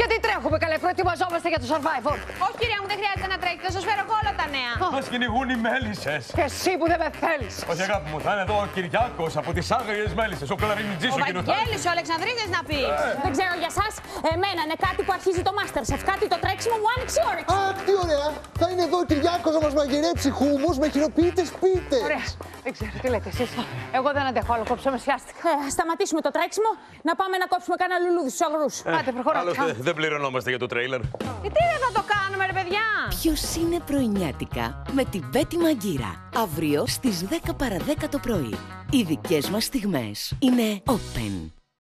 Για τι τρέχουμε καλέ, προετοιμαζόμαστε για το survivor. Όχι κυρία μου, δεν χρειάζεται να τρέχετε, θα σας φέρω όλα τα νέα. Μας κυνηγούν οι μέλισσες. Και εσύ που δεν με θέλεις. Όχι αγάπη μου, θα είναι εδώ ο Κυριάκος από τις άγριες μέλισσες. Ο Καλαβινιτζής ο κοινοτάρης. Ο Βαγγέλης, ο Αλεξανδρίνης να πει. Δεν ξέρω για εσάς, εμένα είναι κάτι που αρχίζει το MasterChef. Κάτι το τρέξιμο μου άνοιξε η όρεξη. Α, τι ωραία. Θα είναι εδώ ο Κυριάκος να μας μαγειρέψει χούμους με χειροποίητες πίτες. Ωραία. Δεν ξέρω τι λέτε εσείς. Εγώ δεν αντέχω άλλο, κόψω με σιάστηκα. Σταματήσουμε το τρέξιμο, να πάμε να κόψουμε κανένα λουλούδι στους αγρούς. Άντε, προχωράμε. Δεν πληρωνόμαστε για το τρέιλερ. Τι δεν θα το κάνουμε, ρε παιδιά. Ποιος είναι πρωινιάτικα με την Μπέτη Μαγκύρα. Αύριο στις 10 παρα 10 το πρωί. Οι δικές μας στιγμές είναι open.